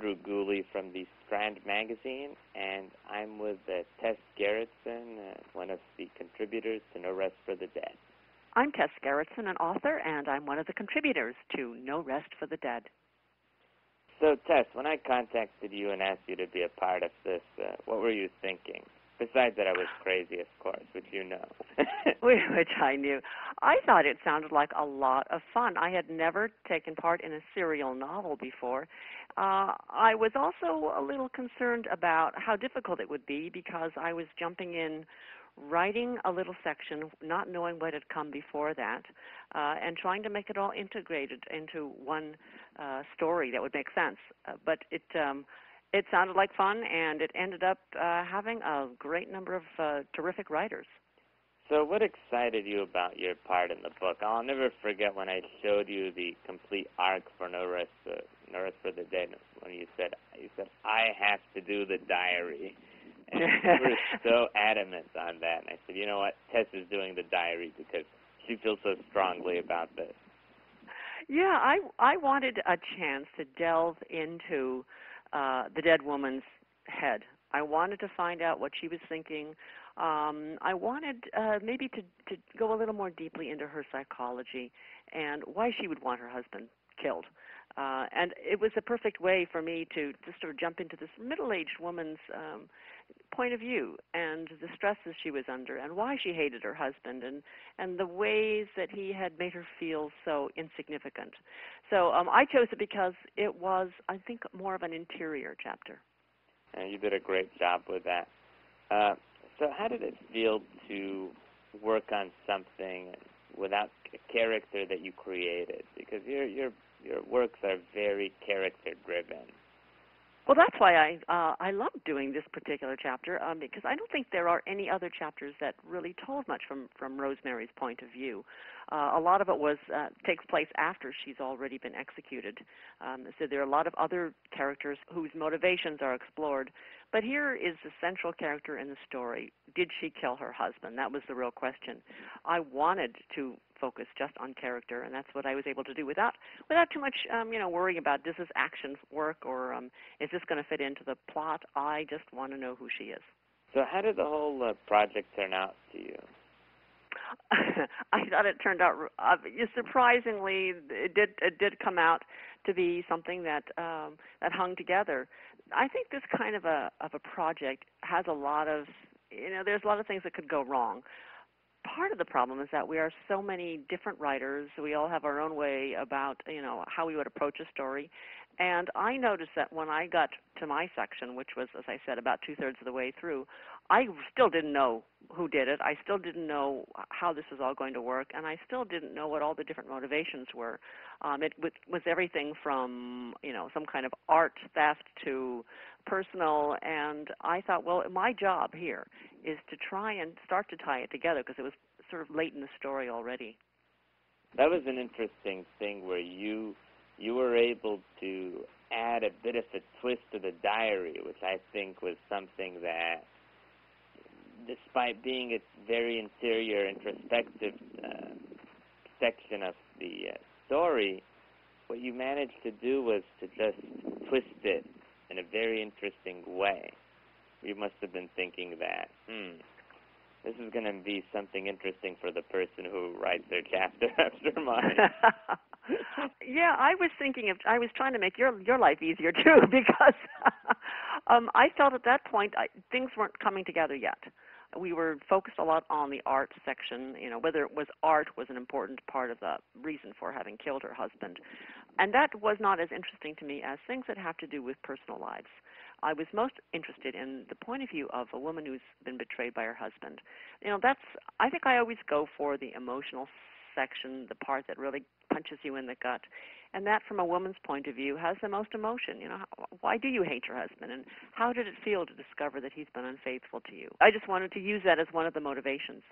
Andrew Gooley from the Strand Magazine, and I'm with Tess Gerritsen, one of the contributors to No Rest for the Dead. I'm Tess Gerritsen, an author, and I'm one of the contributors to No Rest for the Dead. So, Tess, when I contacted you and asked you to be a part of this, what were you thinking? Besides that I was crazy, of course, which you know. Which I knew. I thought it sounded like a lot of fun. I had never taken part in a serial novel before. I was also a little concerned about how difficult it would be because I was jumping in, writing a little section, not knowing what had come before that, and trying to make it all integrated into one story that would make sense. But it sounded like fun, and it ended up having a great number of terrific writers. So what excited you about your part in the book? I'll never forget when I showed you the complete arc for No Rest for the Dead, when you said, I have to do the diary. And you were so adamant on that. And I said, you know what, Tess is doing the diary because she feels so strongly about this. Yeah, I wanted a chance to delve into the dead woman's head. I wanted to find out what she was thinking. I wanted maybe to go a little more deeply into her psychology and why she would want her husband killed. And it was a perfect way for me to just sort of jump into this middle-aged woman's point of view and the stresses she was under and why she hated her husband and the ways that he had made her feel so insignificant. So I chose it because it was, I think, more of an interior chapter. And you did a great job with that. So how did it feel to work on something without a character that you created? Because your works are very character-driven. Well, that's why I love doing this particular chapter, because I don't think there are any other chapters that really told much from Rosemary's point of view. A lot of it takes place after she's already been executed. So there are a lot of other characters whose motivations are explored. But here is the central character in the story. Did she kill her husband? That was the real question. I wanted to focus just on character, and that's what I was able to do without too much, worrying about does this action work or is this going to fit into the plot? I just want to know who she is. So how did the whole project turn out to you? I thought it turned out surprisingly. It did come out to be something that that hung together. I think this kind of a project has a lot of there's a lot of things that could go wrong. Part of the problem is that we are so many different writers. We all have our own way about, how we would approach a story. And I noticed that when I got to my section, which was, as I said, about two-thirds of the way through, I still didn't know who did it. I still didn't know how this was all going to work, and I still didn't know what all the different motivations were. It was everything from, some kind of art theft to personal, and I thought, well, my job here is to try and start to tie it together because it was sort of late in the story already. That was an interesting thing where you were able to add a bit of a twist to the diary, which I think was something that, despite being its very interior, introspective section of the story, what you managed to do was to just twist it in a very interesting way. You must have been thinking that, this is going to be something interesting for the person who writes their chapter after mine. Yeah, I was trying to make your life easier too because I felt at that point things weren't coming together yet. We were focused a lot on the art section, whether it was art was an important part of the reason for having killed her husband. And that was not as interesting to me as things that have to do with personal lives. I was most interested in the point of view of a woman who's been betrayed by her husband. I think I always go for the emotional section, the part that really punches you in the gut. And that, from a woman's point of view, has the most emotion. Why do you hate your husband? And how did it feel to discover that he's been unfaithful to you? I just wanted to use that as one of the motivations.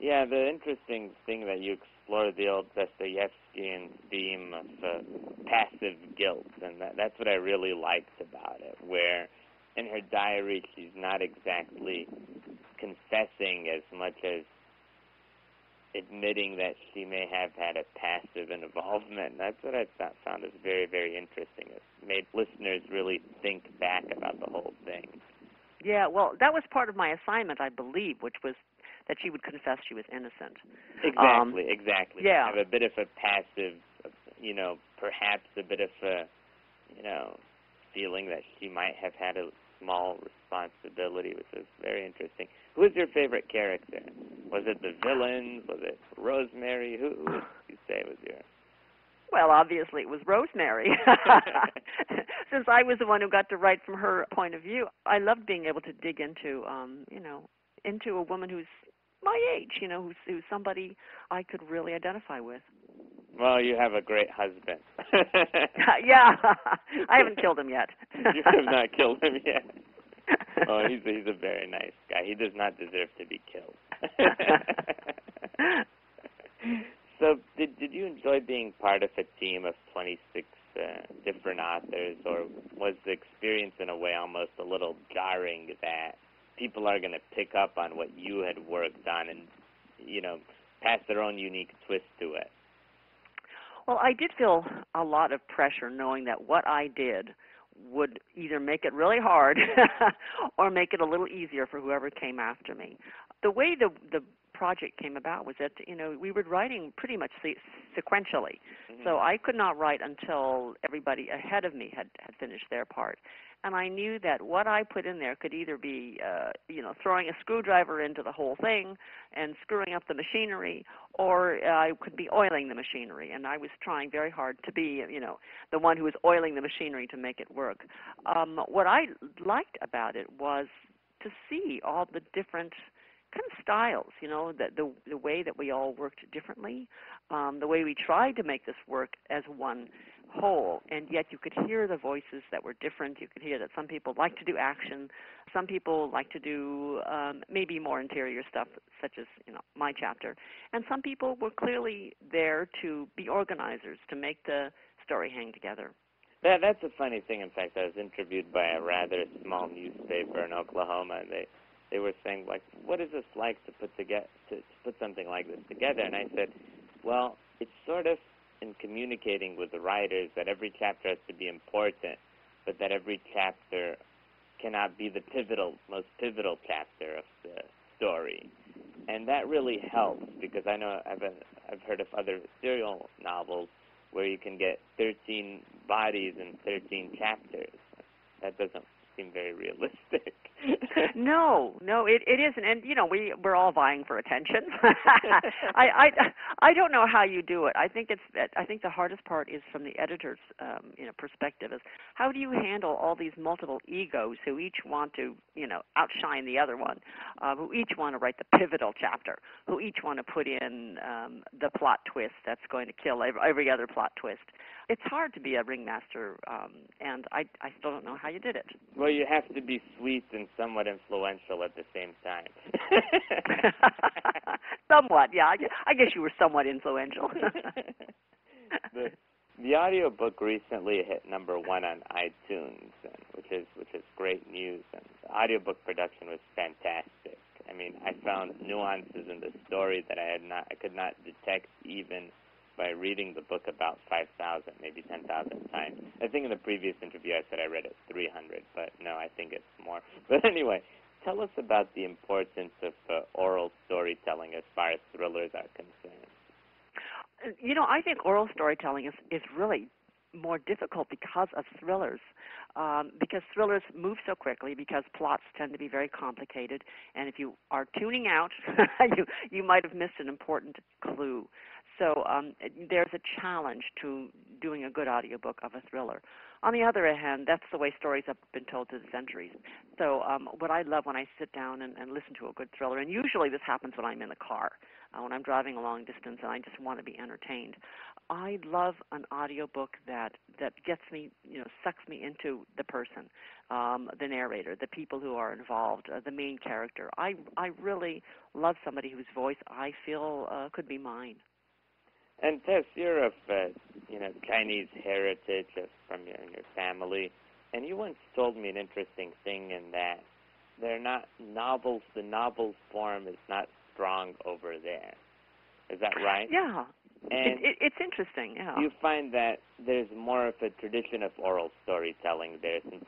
Yeah, the interesting thing that you explore the old Dostoevskian theme of passive guilt, and that's what I really liked about it, where in her diary she's not exactly confessing as much as admitting that she may have had a passive involvement. And that's what I found is very, very interesting. It made listeners really think back about the whole thing. Yeah, well, that was part of my assignment, I believe, which was that she would confess she was innocent. Exactly, exactly. Yeah. Have a bit of a passive, you know, perhaps a bit of a, you know, feeling that she might have had a small responsibility, which is very interesting. Who was your favorite character? Was it the villain? Was it Rosemary? Who would you say was your... Well, obviously it was Rosemary, since I was the one who got to write from her point of view. I loved being able to dig into, you know, into a woman who's my age, you know, who's somebody I could really identify with. Well, you have a great husband. Yeah, I haven't killed him yet. You have not killed him yet. Oh, he's a very nice guy. He does not deserve to be killed. So did you enjoy being part of a team of 26 different authors, or was the experience in a way almost a little jarring that people are going to pick up on what you had worked on and, you know, pass their own unique twist to it? Well, I did feel a lot of pressure knowing that what I did would either make it really hard or make it a little easier for whoever came after me. The way the project came about was that, you know, we were writing pretty much sequentially. Mm-hmm. So I could not write until everybody ahead of me had finished their part. And I knew that what I put in there could either be, you know, throwing a screwdriver into the whole thing and screwing up the machinery, or I could be oiling the machinery. And I was trying very hard to be, you know, the one who was oiling the machinery to make it work. What I liked about it was to see all the different kind of styles, you know, the way that we all worked differently, the way we tried to make this work as one whole, and yet you could hear the voices that were different. You could hear that some people like to do action, some people like to do maybe more interior stuff, such as, you know, my chapter, and some people were clearly there to be organizers, to make the story hang together. That's a funny thing. In fact, I was interviewed by a rather small newspaper in Oklahoma, and they were saying, like, what is this like to put something like this together? And I said, well, it's sort of in communicating with the writers that every chapter has to be important, but that every chapter cannot be the most pivotal chapter of the story. And that really helps, because I know I've heard of other serial novels where you can get 13 bodies in 13 chapters. That doesn't seem very realistic. No, it isn't. And, you know, we're all vying for attention. I don't know how you do it. I think the hardest part is from the editor's you know, perspective, is how do you handle all these multiple egos who each want to, you know, outshine the other one, who each want to write the pivotal chapter, who each want to put in the plot twist that's going to kill every other plot twist. It's hard to be a ringmaster, and I still don't know how you did it. Well, you have to be sweet and somewhat influential at the same time. Somewhat, yeah. I guess you were somewhat influential. The audiobook recently hit #1 on iTunes, which is great news. And the audiobook production was fantastic. I mean, I found nuances in the story that I could not detect even by reading the book about 5,000, maybe 10,000 times. I think in the previous interview I said I read it 300, but no, I think it's more. But anyway, tell us about the importance of oral storytelling as far as thrillers are concerned. You know, I think oral storytelling is really more difficult because of thrillers, because thrillers move so quickly, because plots tend to be very complicated, and if you are tuning out, you might have missed an important clue. So there's a challenge to doing a good audiobook of a thriller. On the other hand, that's the way stories have been told through the centuries. So what I love when I sit down and listen to a good thriller, and usually this happens when I'm in the car, when I'm driving a long distance and I just want to be entertained, I love an audiobook that gets me, you know, sucks me into the person, the narrator, the people who are involved, the main character. I really love somebody whose voice I feel could be mine. And Tess, you're of you know, Chinese heritage from your family, and you once told me an interesting thing in that they're not novels. The novel form is not strong over there. Is that right? Yeah. And it's interesting, yeah. You find that there's more of a tradition of oral storytelling there, since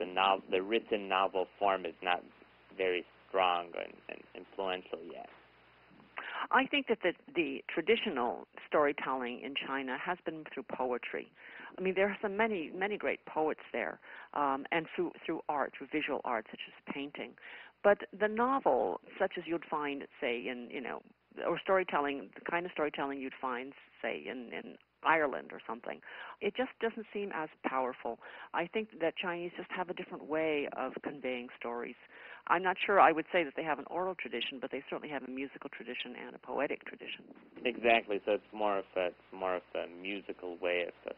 the written novel form is not very strong and influential yet. I think that the traditional storytelling in China has been through poetry. I mean, there are some many great poets there, and through art, through visual art, such as painting. But the novel, such as you'd find, say, in, or storytelling, the kind of storytelling you'd find, say, in Ireland or something, it just doesn't seem as powerful. I think that Chinese just have a different way of conveying stories. I'm not sure I would say that they have an oral tradition, but they certainly have a musical tradition and a poetic tradition. Exactly. So it's more of a musical way of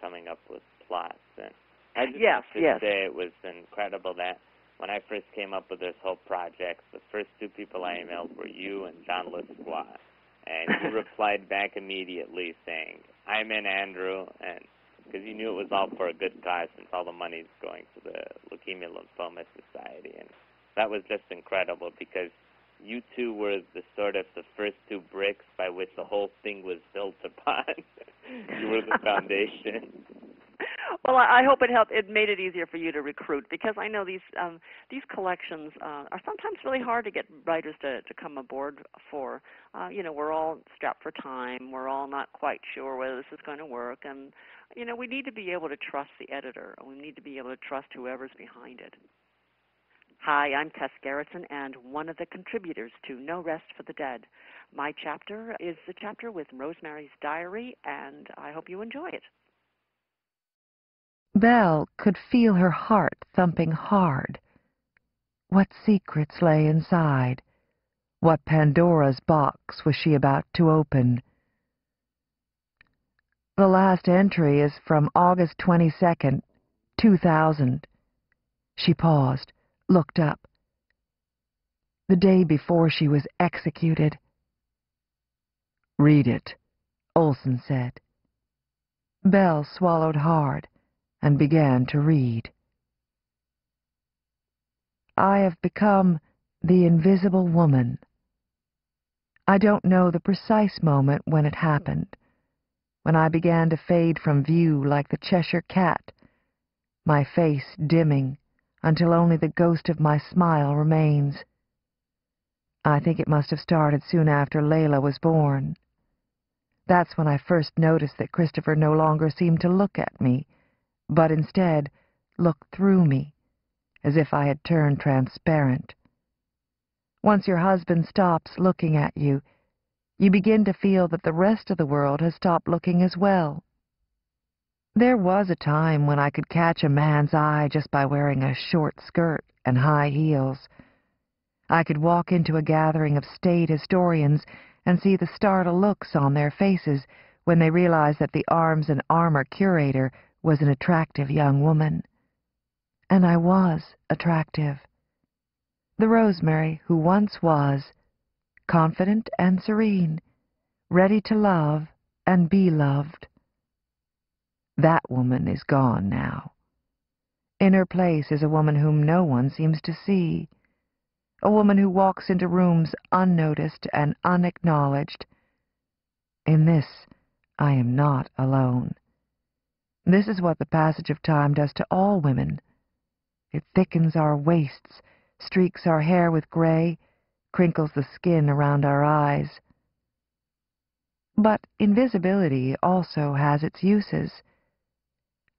coming up with plots. And I just say it was incredible that when I first came up with this whole project, the first two people I emailed were you and John Lesquois. And you replied back immediately saying, "I'm in, Andrew," because you knew it was all for a good cause, since all the money's going to the Leukemia Lymphoma Society. And that was just incredible, because you two were the sort of the first two bricks by which the whole thing was built upon. You were the foundation. Well, I hope it helped. It made it easier for you to recruit, because I know these collections are sometimes really hard to get writers to come aboard for. We're all strapped for time. We're all not quite sure whether this is going to work. And, we need to be able to trust the editor. We need to be able to trust whoever's behind it. Hi, I'm Tess Gerritsen, and one of the contributors to No Rest for the Dead. My chapter is the chapter with Rosemary's diary, and I hope you enjoy it. Belle could feel her heart thumping hard. What secrets lay inside? What Pandora's box was she about to open? The last entry is from August 22nd, 2000. She paused, looked up. The day before she was executed. "Read it," Olson said. Belle swallowed hard and began to read. I have become the invisible woman. I don't know the precise moment when it happened, when I began to fade from view like the Cheshire Cat, my face dimming until only the ghost of my smile remains. I think it must have started soon after Layla was born. That's when I first noticed that Christopher no longer seemed to look at me, but instead looked through me, as if I had turned transparent. Once your husband stops looking at you, you begin to feel that the rest of the world has stopped looking as well. There was a time when I could catch a man's eye just by wearing a short skirt and high heels. I could walk into a gathering of state historians and see the startled looks on their faces when they realized that the arms and armor curator was an attractive young woman. And I was attractive. The Rosemary who once was, confident and serene, ready to love and be loved. That woman is gone now. In her place is a woman whom no one seems to see, a woman who walks into rooms unnoticed and unacknowledged. In this, I am not alone. This is what the passage of time does to all women. It thickens our waists, streaks our hair with gray, crinkles the skin around our eyes. But invisibility also has its uses.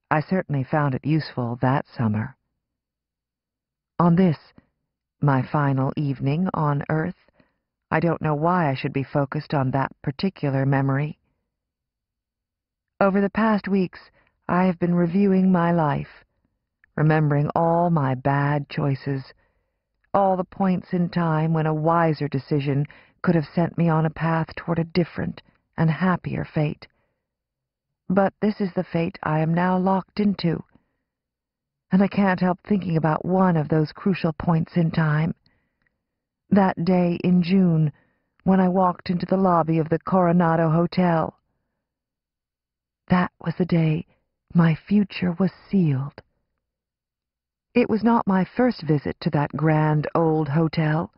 I certainly found it useful that summer. On this, my final evening on Earth, I don't know why I should be focused on that particular memory. Over the past weeks, I have been reviewing my life, remembering all my bad choices, all the points in time when a wiser decision could have sent me on a path toward a different and happier fate. But this is the fate I am now locked into, and I can't help thinking about one of those crucial points in time. That day in June, when I walked into the lobby of the Coronado Hotel. That was the day my future was sealed. It was not my first visit to that grand old hotel.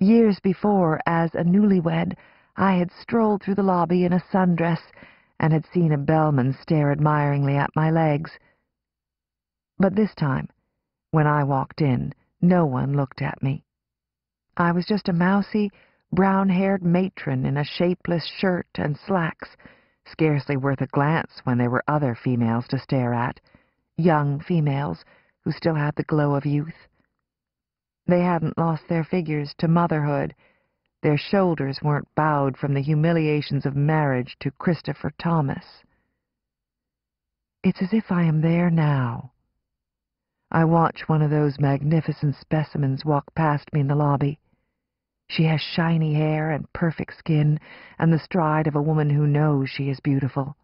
Years before, as a newlywed, I had strolled through the lobby in a sundress and had seen a bellman stare admiringly at my legs. But this time, when I walked in, no one looked at me. I was just a mousy, brown-haired matron in a shapeless shirt and slacks, scarcely worth a glance when there were other females to stare at, young females who still had the glow of youth. They hadn't lost their figures to motherhood. Their shoulders weren't bowed from the humiliations of marriage to Christopher Thomas. It's as if I am there now. I watch one of those magnificent specimens walk past me in the lobby. She has shiny hair and perfect skin, and the stride of a woman who knows she is beautiful.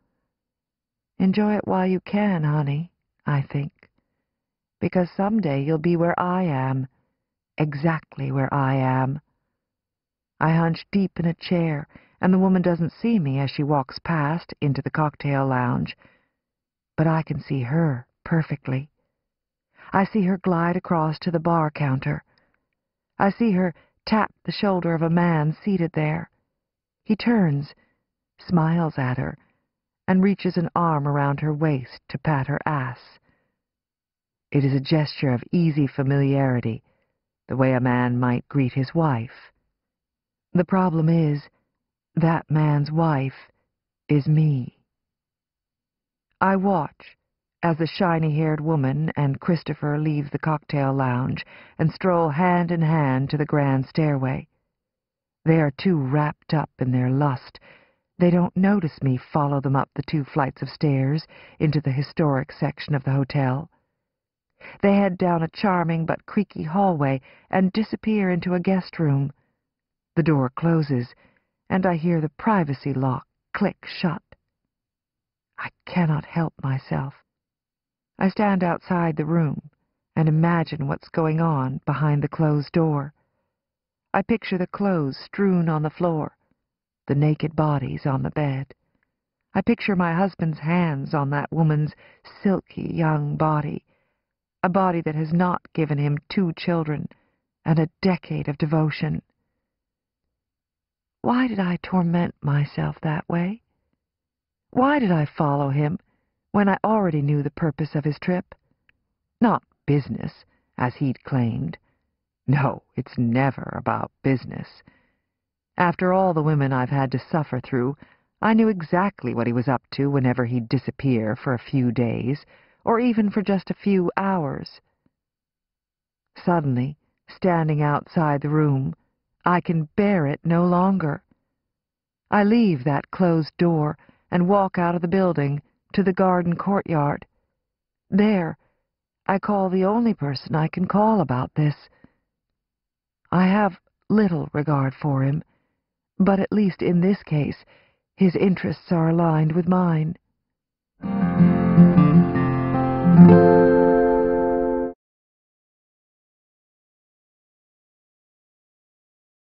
Enjoy it while you can, honey, I think, because someday you'll be where I am, exactly where I am. I hunch deep in a chair, and the woman doesn't see me as she walks past into the cocktail lounge, but I can see her perfectly. I see her glide across to the bar counter. I see her tap the shoulder of a man seated there. He turns, smiles at her, and reaches an arm around her waist to pat her ass. It is a gesture of easy familiarity, the way a man might greet his wife. The problem is, that man's wife is me. I watch as the shiny-haired woman and Christopher leave the cocktail lounge and stroll hand in hand to the grand stairway. They are too wrapped up in their lust. They don't notice me follow them up the 2 flights of stairs into the historic section of the hotel. They head down a charming but creaky hallway and disappear into a guest room. The door closes, and I hear the privacy lock click shut. I cannot help myself. I stand outside the room and imagine what's going on behind the closed door. I picture the clothes strewn on the floor, the naked bodies on the bed. I picture my husband's hands on that woman's silky young body, a body that has not given him 2 children and a decade of devotion. Why did I torment myself that way? Why did I follow him when I already knew the purpose of his trip? Not business, as he'd claimed. No, it's never about business. After all the women I've had to suffer through, I knew exactly what he was up to whenever he'd disappear for a few days, or even for just a few hours. Suddenly, standing outside the room, I can bear it no longer. I leave that closed door and walk out of the building to the garden courtyard. There, I call the only person I can call about this. I have little regard for him, but at least in this case, his interests are aligned with mine.